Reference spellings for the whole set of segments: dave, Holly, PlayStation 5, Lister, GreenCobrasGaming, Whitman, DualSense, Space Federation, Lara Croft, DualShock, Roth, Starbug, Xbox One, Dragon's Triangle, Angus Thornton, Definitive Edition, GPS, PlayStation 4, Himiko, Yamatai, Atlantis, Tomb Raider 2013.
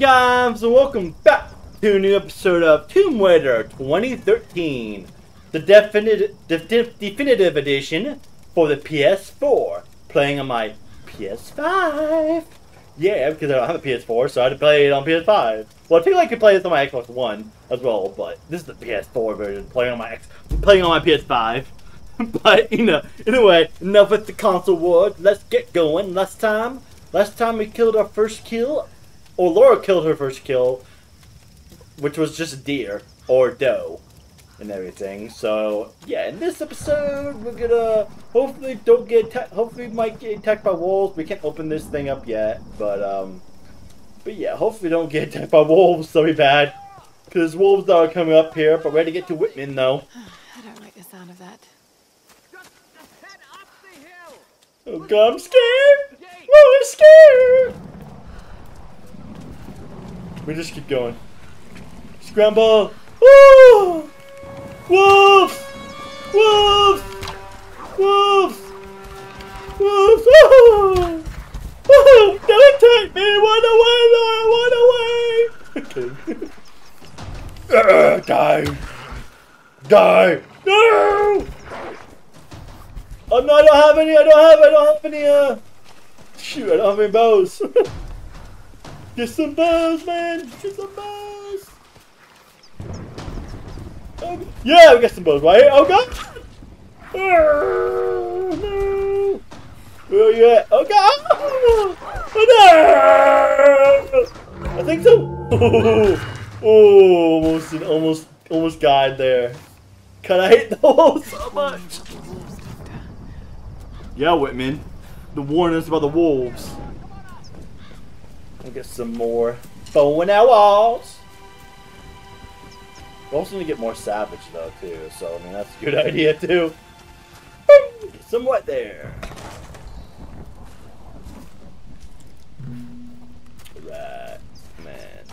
guys, and welcome back to a new episode of Tomb Raider 2013, the definitive edition for the PS4, playing on my PS5. Yeah, because I don't have a PS4, so I had to play it on PS5. Well, I feel like I could play this on my Xbox One as well, but this is the PS4 version, playing on my PS5. But, you know, anyway, enough with the console word, let's get going. Last time we killed our first kill, or Laura killed her first kill, which was just deer, or doe, and everything. So, yeah, in this episode, we're gonna, hopefully we might get attacked by wolves. We can't open this thing up yet, but yeah, hopefully we don't get attacked by wolves, that'd be bad. Because wolves are coming up here, but we're ready to get to Whitman, though. I don't like the sound of that. Just head up the hill. Oh god, I'm scared! Really scared! We just keep going. Scramble! Woo! Wolf! Wolf! Wolf! Wolf! Oh! Oh! Don't attack me! Run away, Laura! Run away! Okay. Die! Die! No! Oh no! I don't have any! I don't have any! Shoot, I don't have any bows. Get some bows, man! Get some bows! Yeah, we got some bows right here. Oh god! Oh, no. Where are you at? Oh god! Oh, no. I think so. Oh, almost died there. God, I hate the wolves so much. Yeah, Whitman. The warning us about the wolves. I'll get some more bow in our walls. We're also gonna get more savage though too, so I mean that's a good idea too. Get some wet there. Right, man.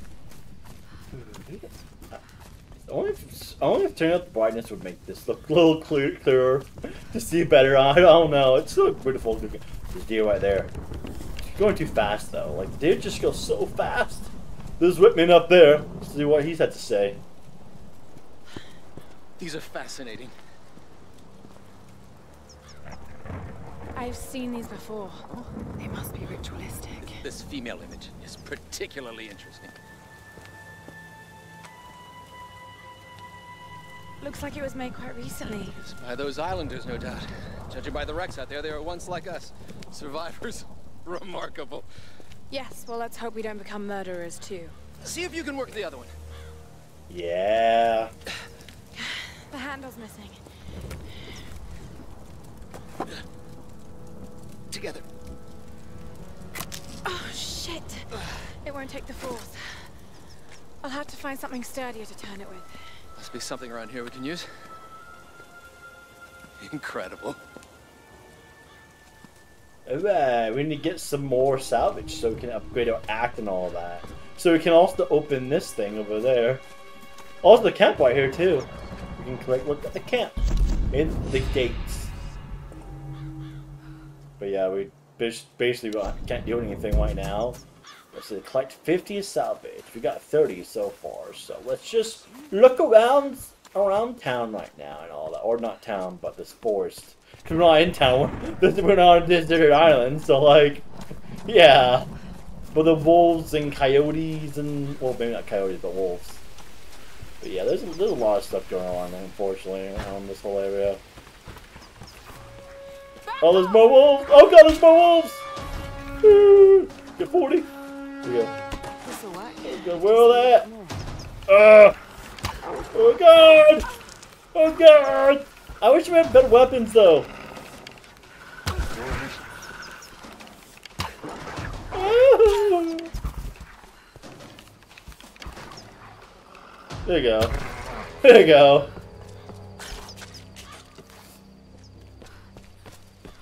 Only if turning up the brightness would make this look a little clearer to see better. I don't know. It's so beautiful. There's deer right there. He's going too fast though. Like the deer just goes so fast. There's Whitman up there. Let's see what he's had to say. These are fascinating. I've seen these before. They must be ritualistic. This female image is particularly interesting. Looks like it was made quite recently. It's by those islanders, no doubt. Judging by the wrecks out there, they were once like us. Survivors. Remarkable. Yes, well, let's hope we don't become murderers, too. See if you can work the other one. Yeah. The handle's missing. Together. Oh, shit. It won't take the force. I'll have to find something sturdier to turn it with. Must be something around here we can use. Incredible. Alright, we need to get some more salvage so we can upgrade our act and all that. So we can also open this thing over there. Also the camp right here too. We can collect, look at the camp. In the gates. But yeah, we basically can't do anything right now. Let's see, collect 50 salvage. We got 30 so far, so let's just look around town right now and all that. Or not town, but this forest. Because we're not in town, we're not on this desert island, so like, yeah. But the wolves and coyotes and, well maybe not coyotes, but wolves. But yeah, there's a lot of stuff going on, unfortunately, around this whole area. Oh, there's more wolves! Oh god, there's more wolves! Woo! Get 40! Here we go. Where all that? Oh god! Oh god! I wish we had better weapons though. Oh. There you go. There you go.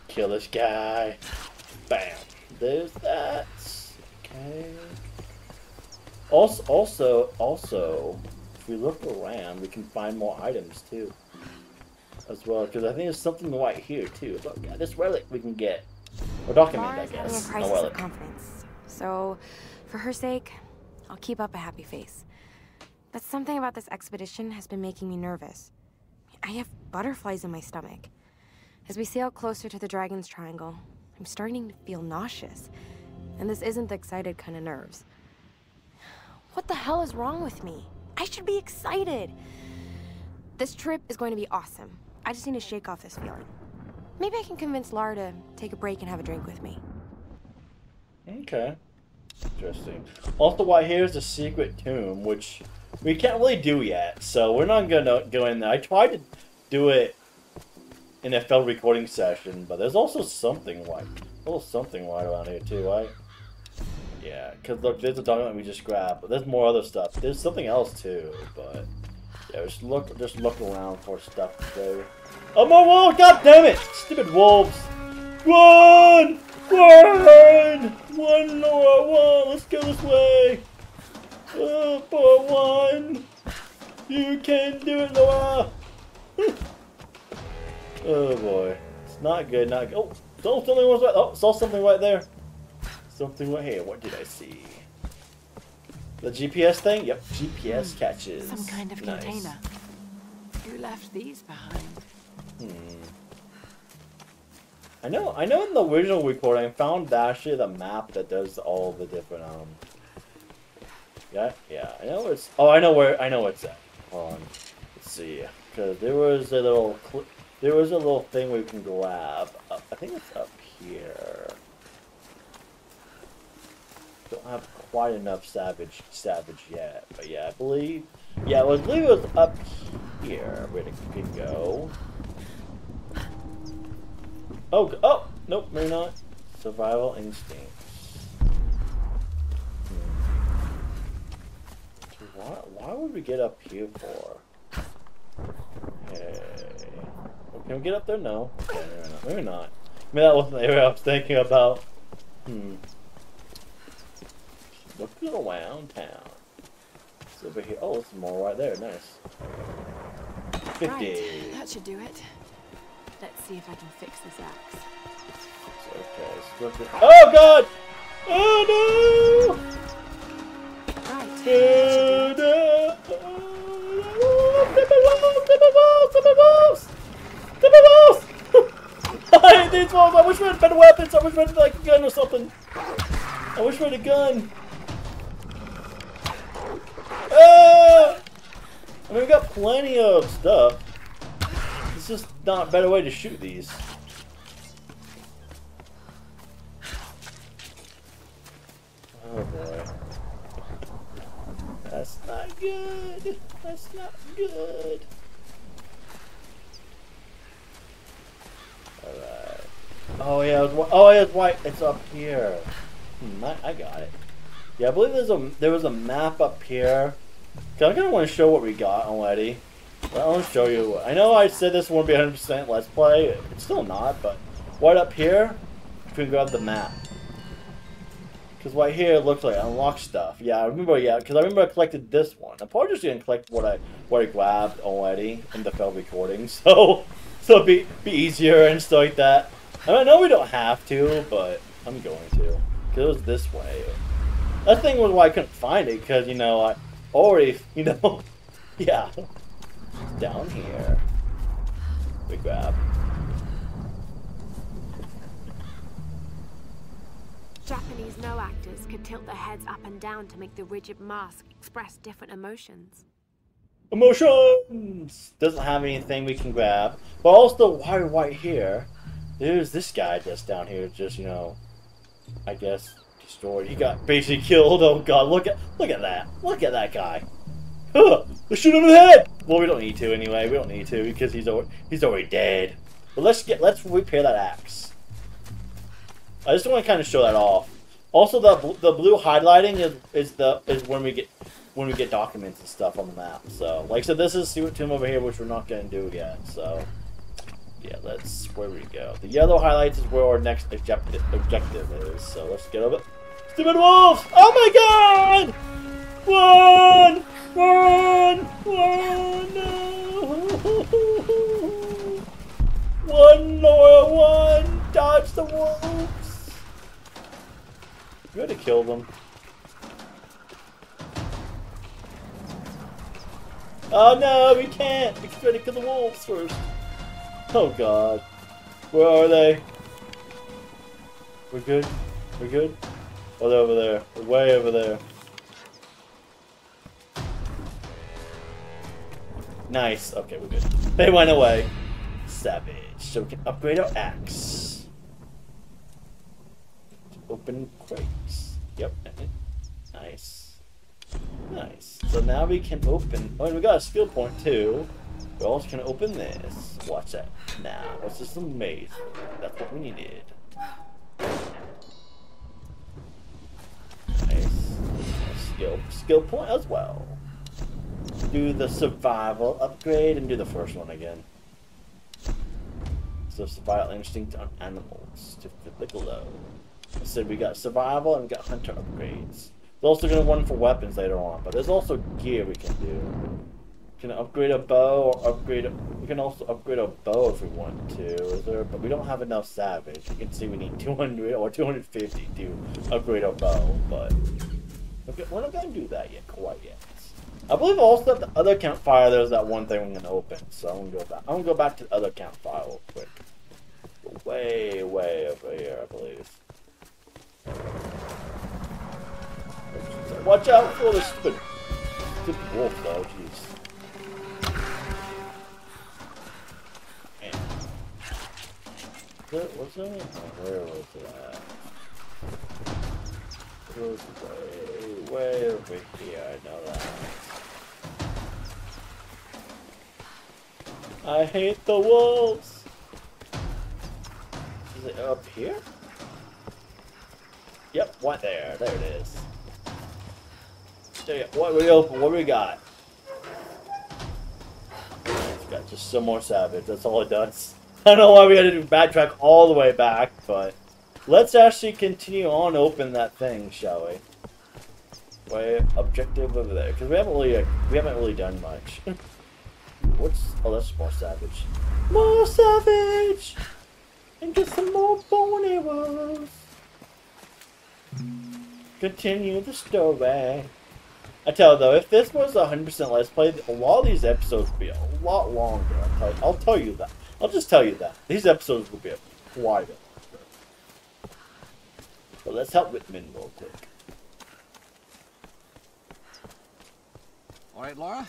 Kill this guy. Bam. There's that. Okay. Also, if we look around, we can find more items too, as well. Because I think there's something right here too. Look, yeah, this relic we can get, or document, I guess. A relic. So, for her sake, I'll keep up a happy face. But something about this expedition has been making me nervous. I have butterflies in my stomach. As we sail closer to the Dragon's Triangle, I'm starting to feel nauseous. And this isn't the excited kind of nerves. What the hell is wrong with me? I should be excited. This trip is going to be awesome. I just need to shake off this feeling. Maybe I can convince Lara to take a break and have a drink with me. Okay. Interesting. Also, why here's the secret tomb, which we can't really do yet, so we're not gonna go in there. I tried to do it in a failed recording session, but there's also something like a little something right around here too, right? Yeah, because look, there's a document we just grabbed, but there's more other stuff. There's something else too, but yeah, just look around for stuff to do. Oh, more wolves! God damn it! Stupid wolves! Run! Run! One Laura, one! Let's go this way! For one! You can do it, Laura! Oh boy. It's not good, not good. Oh! Saw something was right. Oh, saw something right there. Something right here. What did I see? The GPS thing? Yep. GPS catches. Some kind of nice container. You left these behind. I know. In the original recording, I found actually the map that does all the different Yeah. I know where it's. Oh, I know where it's at. Hold on. Let's see. Cause there was a little. There was a little thing we can grab. I think it's up here. Don't have quite enough savage yet, but yeah, I believe it was up here. Where did it go? Oh, nope, maybe not. Survival instincts. Why would we get up here for? Okay. Can we get up there? No. Okay, maybe not. I mean, that wasn't the area I was thinking about. Looking around town. It's over here. Oh, it's more right there. Nice. 50. Right, that should do it. Let's see if I can fix this axe. It's okay. Oh God! Oh no! Right. I hate these walls! I wish we had better weapons! I wish we had like a gun or something! I wish we had a gun! I mean, we got plenty of stuff. It's just not a better way to shoot these. Oh boy. That's not good! That's not good! Alright. Oh yeah, it's white. It's up here. I got it. Yeah, I believe there was a map up here. Cause I kind of want to show what we got already. But I want to show you. I know I said this won't be 100% let's play. It's still not, but right up here, you can grab the map. Cause right here it looks like I unlocked stuff. Yeah, I remember. Yeah, cause I remember I collected this one. I'm probably just gonna collect what I grabbed already in the failed recording. So it'd be easier and stuff like that. I mean, I know we don't have to, but I'm going to. Cause it was this way. That thing was why I couldn't find it, cause I already, yeah. Down here. We grab. Japanese no actors could tilt their heads up and down to make the rigid mask express different emotions. Emotions! Doesn't have anything we can grab. But also, why right here? There's this guy that's down here, just, I guess, destroyed. He got basically killed. Oh God, look at that. Look at that guy. Huh, let's shoot him in the head! Well, we don't need to anyway. We don't need to because he's already dead. But let's repair that axe. I just want to kind of show that off. Also, the blue highlighting is when we get documents and stuff on the map. So, like I said, this is Secret Tomb over here, which we're not going to do yet. So, yeah, that's where we go. The yellow highlights is where our next objective is. So, let's get over it. Stupid wolves! Oh my God! Run! No! One, Laura, one! Dodge the wolves! You had to kill them. Oh no, we can't! We gotta kill the wolves first. Oh god. Where are they? We're good? We're good? Oh, they're over there. They're way over there. Nice. Okay, we're good. They went away. Savage. So we can upgrade our axe. Open crates. Yep. Nice. Nice. So now we can open... Oh, and we got a skill point, too. We're also going to open this. Watch that. Now, this is amazing. That's what we needed. Nice. Skill point as well. Do the survival upgrade and do the first one again. So survival instinct on animals. Click below. I said we got survival and we got hunter upgrades. They're also going to want for weapons later on, but there's also gear we can do. We can upgrade a bow or upgrade. We can also upgrade a bow if we want to. But we don't have enough savage. You can see we need 200 or 250 to upgrade our bow, but we're not going to do that yet quite yet. I believe also at the other campfire there's that one thing I'm gonna open, so I'm gonna go back. I'm gonna go back to the other campfire real quick. Way, way over here, I believe. Watch out for the stupid wolf, though. Jeez. Man, what's that? Where was that? It was way over here. I know that. I hate the wolves! Is it up here? Yep, right there. There it is. There, what we open? What we got? It's got just some more savage. That's all it does. I don't know why we had to backtrack all the way back, but let's actually continue on open that thing, shall we? Way objective over there, because we haven't really done much. What's... Oh, that's more savage. More savage! And get some more bone arrows! Continue the story. I tell you, though, if this was 100% Let's Play, a lot of these episodes would be a lot longer. I'll tell you that. I'll just tell you that. These episodes would be quite a bit longer. But let's help Whitman real quick. Alright, Lara?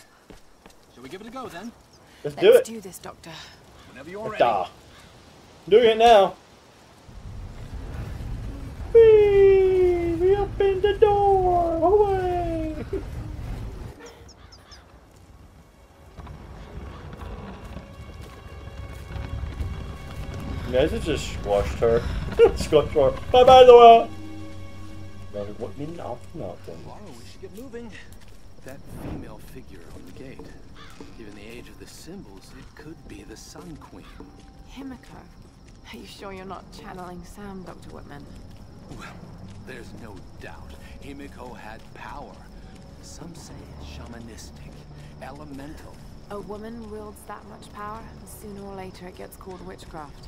Shall we give it a go then? Let's do it. Do this, Doctor. Whenever you're ready. I'm doing it now. We opened the door. Away. Guys, it just squashed her. Squashed her. Bye, bye, Laura. What mean off nothing? Laura, we should get moving. That female figure on the gate. Given the age of the symbols, it could be the Sun Queen. Himiko, are you sure you're not channeling Sam, Dr. Whitman? Well, there's no doubt. Himiko had power. Some say it's shamanistic, elemental. A woman wields that much power, and sooner or later it gets called witchcraft.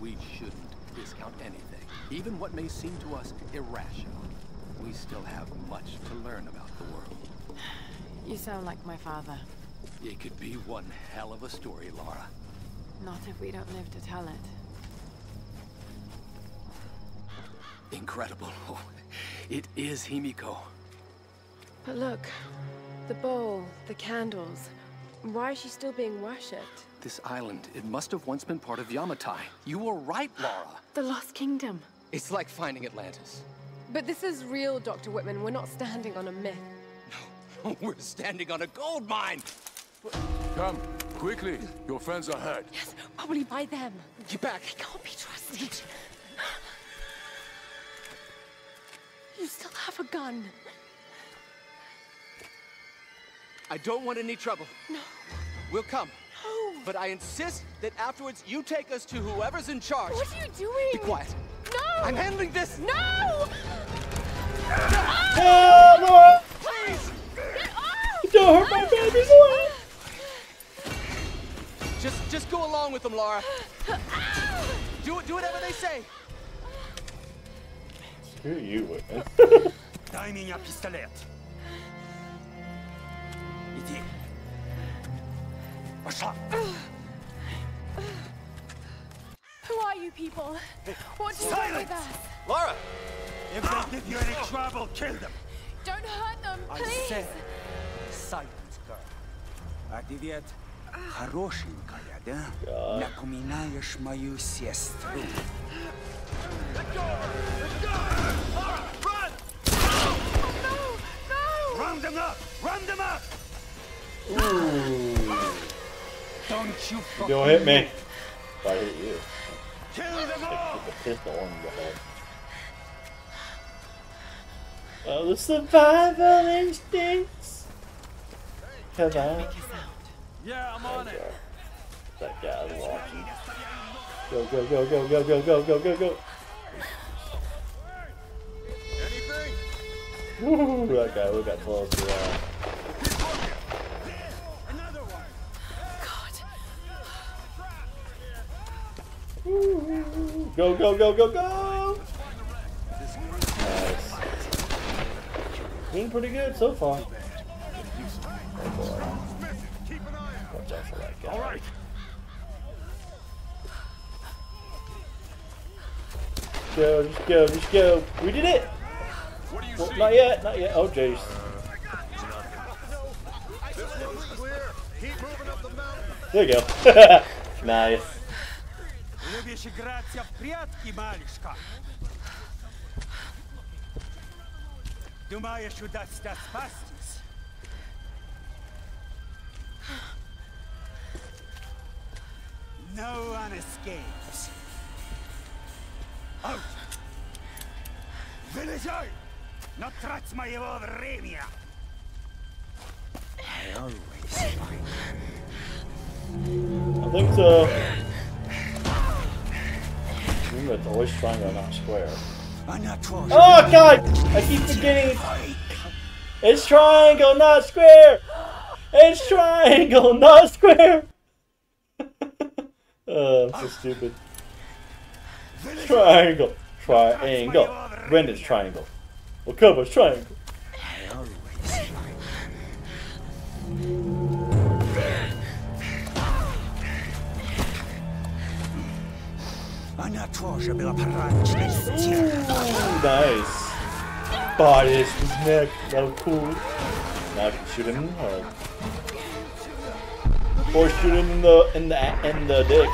We shouldn't discount anything, even what may seem to us irrational. We still have much to learn about the world. You sound like my father. It could be one hell of a story, Lara. Not if we don't live to tell it. Incredible. Oh, it is Himiko. But look, the bowl, the candles. Why is she still being worshipped? This island, it must have once been part of Yamatai. You were right, Lara. The Lost Kingdom. It's like finding Atlantis. But this is real, Dr. Whitman. We're not standing on a myth. We're standing on a gold mine! Come, quickly. Your friends are hurt. Yes, probably by them. Get back. I can't be trusted. You still have a gun. I don't want any trouble. No. We'll come. No. But I insist that afterwards you take us to whoever's in charge. What are you doing? Be quiet. No! I'm handling this! No! Oh! No, Laura! Please! Don't hurt my babies, Laura! Just go along with them, Laura. Do whatever they say. Screw you, Whitman. Dai mi un pistolet. Ici. people. What do you want with us? Lara! If they give you any trouble, kill them. Don't hurt them, please. I said, silence, girl. А ты ведь хорошенькая, да? Напоминаешь мою сестру. Let go! Let go! Lara, run! No! No! Round them up! Round them up! Ooh. Don't you fucking don't hit me. If I hit you. Kill them all! With the pistol on the head. Oh, the survival instincts! Come on. Yeah, I'm on it. That guy's walking. Go, go, go, go, go, go, go, go, go, go. Anything? Woo, that guy, we got close to that. Another one. God. Go, go, go, go, go! Nice. Doing pretty good so far. Oh boy. Watch out for that guy. All right. Go, just go, just go. We did it! What do you see? Not yet, not yet. Oh, jeez. There you go. Nice. No one escapes. Out! Вылезай! Не трать моего времени! I always find. I think so. Remember, it's always triangle, not square. Oh god! I keep forgetting. It's triangle, not square. It's triangle, not square. Oh, I'm so stupid. Triangle, triangle. Brendan's triangle. Well, Cobra's triangle. Nice. Body is his neck. That was cool. Now I can shoot him in the head. Or shoot him in the dick.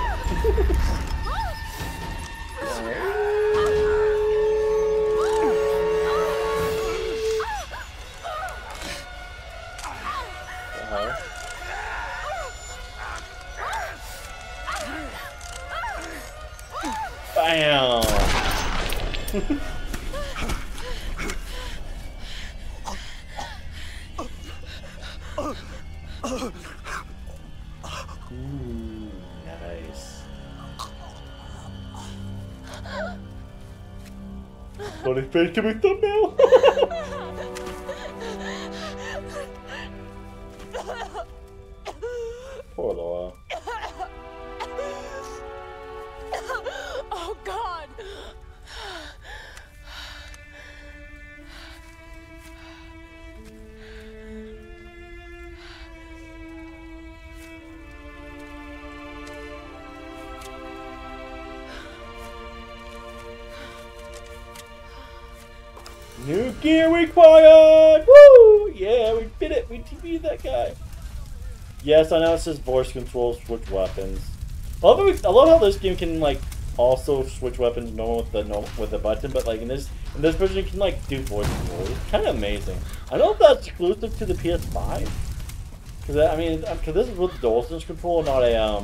Bam! Ooh, nice. Funny face, give me a thumbnail! Poor Lara. Oh God! New gear required! Woo! Yeah, we did it! We TP'd that guy! Yes, I know it says voice controls, switch weapons. I love how this game can, like, also switch weapons normal with the button, but like in this version you can like do voice controls. It's kind of amazing. I don't know if that's exclusive to the PS5, because I mean, because this is with the DualSense control, not a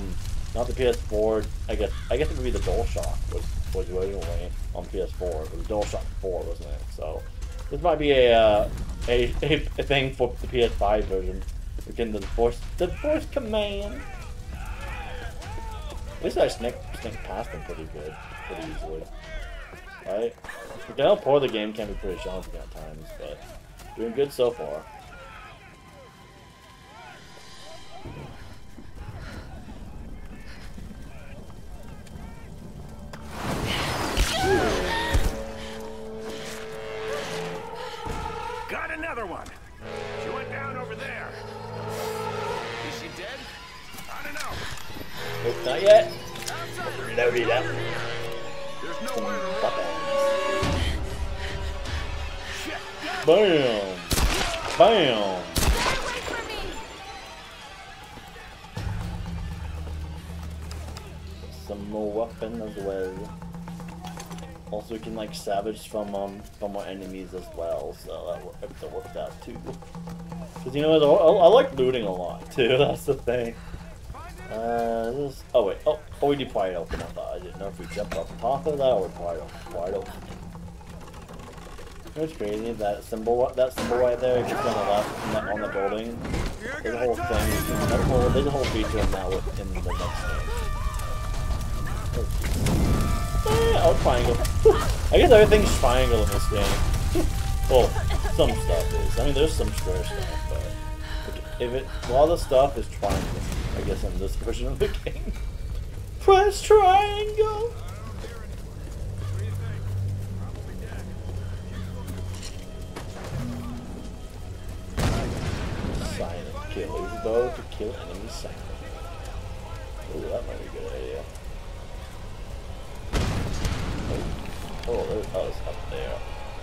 not the PS4. I guess it would be the DualShock was originally on PS4. It was DualShock 4, wasn't it? So this might be a thing for the PS5 version. Again, the voice command. At least I sneak past them pretty easily. Right? Forgetting how poor the game can be pretty challenging at times, but doing good so far. Got another one! She went down over there. Is she dead? I don't know. Nope, not yet. Reloaded up. Bam! Bam! Some more weapon as well. Also, you can like salvage from our enemies as well, so that worked out too. Cause you know, I like looting a lot too. That's the thing. This, oh wait, oh we did probably open up. I didn't know if we jumped off the top of that or we probably wide open. It's crazy that symbol right there. If you turn left on the building, there's a whole thing. There's a whole feature in that in the next game. Oh, triangle! I guess everything's triangle in this game. Well, some stuff is. I mean, there's some square stuff, but if it, a lot of the stuff is triangle. I guess in this version of the game. Press triangle. Kill his bow to kill enemies silently. Ooh, that might be a good idea. Oh, there's us up there.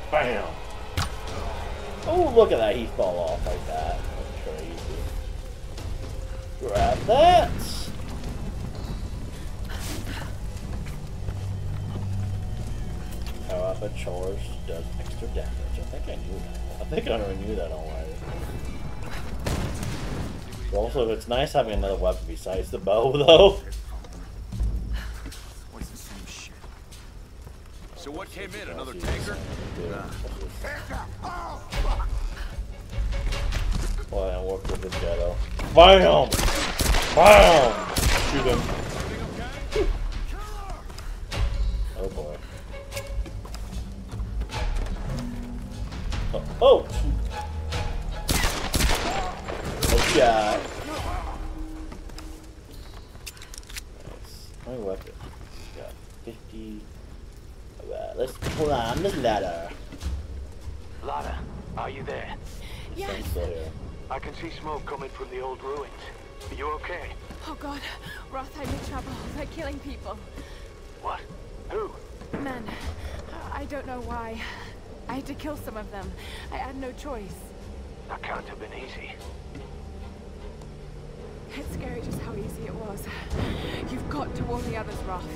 Bam! Oh, look at that, he fell off like that. That's crazy. Grab that! Power up a charge does extra damage. I think I knew that. I think I already knew that already. Also, it's nice having another weapon besides the bow, though. What's the same shit? So what came in? Another tanker? Boy, I work with this guy, though. Bam! Bam! Shoot him. Oh, boy. Oh! Oh. Yeah. Nice. My weapon. Got 50. Alright, let's climb this ladder. Lara, are you there? Yes. I can see smoke coming from the old ruins. Are you okay? Oh God, Roth had me trouble. They're killing people. What? Who? Man, I don't know why. I had to kill some of them. I had no choice. That can't have been easy. It's scary just how easy it was. You've got to warn the others, Roth.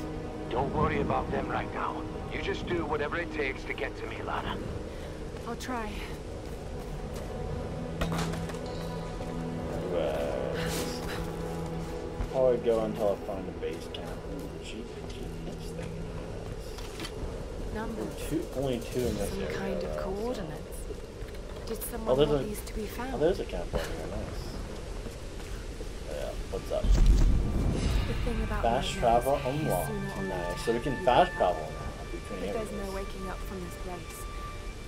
Don't worry about them right now. You just do whatever it takes to get to me, Lara. I'll try. Right. I'll go until I find a base camp. Ooh, GPS thing. Numbers. Only two in this area. Some kind of coordinates. Did someone want these to be found? Oh, there's a camp right here. Nice. What's up? Fast travel unlocked. Nice. So we can fast travel now between areas. There's no waking up from this place,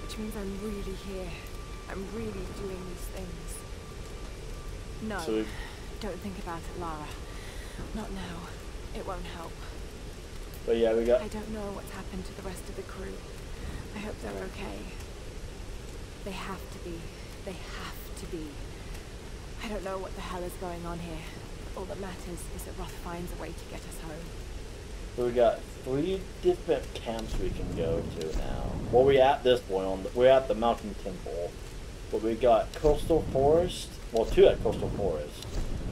which means I'm really here. I'm really doing these things. No, so don't think about it, Lara. Not now. It won't help. But yeah, we got. I don't know what's happened to the rest of the crew. I hope they're okay. They have to be. They have to be. I don't know what the hell is going on here. All that matters is that Roth finds a way to get us home. So we got 3 different camps we can go to now. Well, we're at this point. We're at the Mountain Temple. But we got Coastal Forest. Well, 2 at Coastal Forest.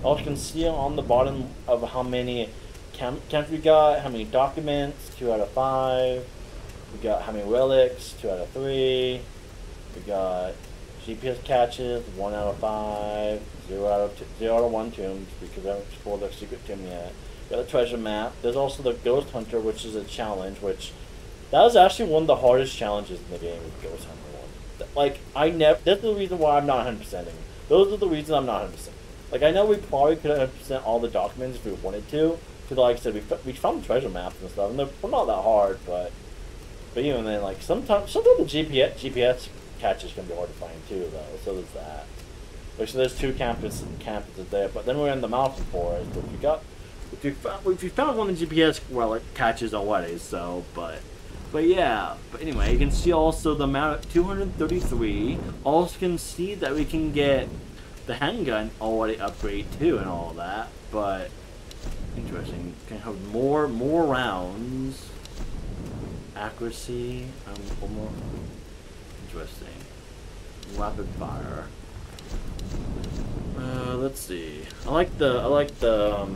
Also, you can see on the bottom of how many camps we got, how many documents, 2 out of 5. We got how many relics, 2 out of 3. We got GPS catches, 1 out of 5. 0 out of 1 tombs, because I haven't explored the secret tomb yet. Got the treasure map. There's also the Ghost Hunter, which is a challenge, which that was actually one of the hardest challenges in the game, the Ghost Hunter one. Like, I never, that's the reason why I'm not 100%ing. Those are the reasons I'm not 100%. Like, I know we probably could 100% all the documents if we wanted to, because like I said, we found treasure maps and stuff, and they're not that hard, but even then, like, sometimes the GPS catches can be hard to find too, though, so there's that. Like, so there's 2 campuses there, but then we're in the Mountain Forest, which we got, if you found one of the GPS, well, it catches already, so, but yeah, but anyway, you can see also the amount of 233, also can see that we can get the handgun already upgrade too and all that, but, interesting, can have more rounds, accuracy, more, interesting. Rapid fire. Let's see. I like the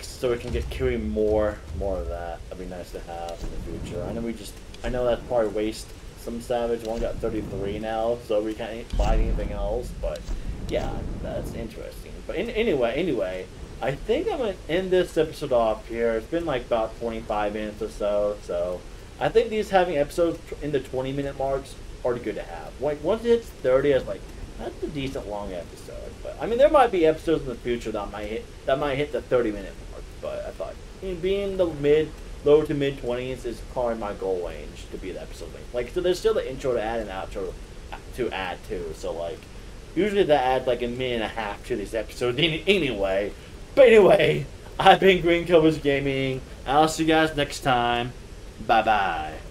so we can get Kiri more of that. That'd be nice to have in the future. I know that's probably waste some Savage. One got 33 now, so we can't buy anything else. But yeah, that's interesting. But anyway, I think I'm gonna end this episode off here. It's been like about 25 minutes or so. So I think these having episodes in the 20-minute marks are good to have. Like once it's 30, I was like, that's a decent long episode. But I mean, there might be episodes in the future that might hit the 30-minute mark. But I thought being the low to mid 20s is probably my goal range to be the episode length. Like so, there's still the intro to add and outro to add to. So like, usually they add like a minute and a half to this episode anyway. But anyway, I've been GreenCobrasGaming. I'll see you guys next time. Bye bye.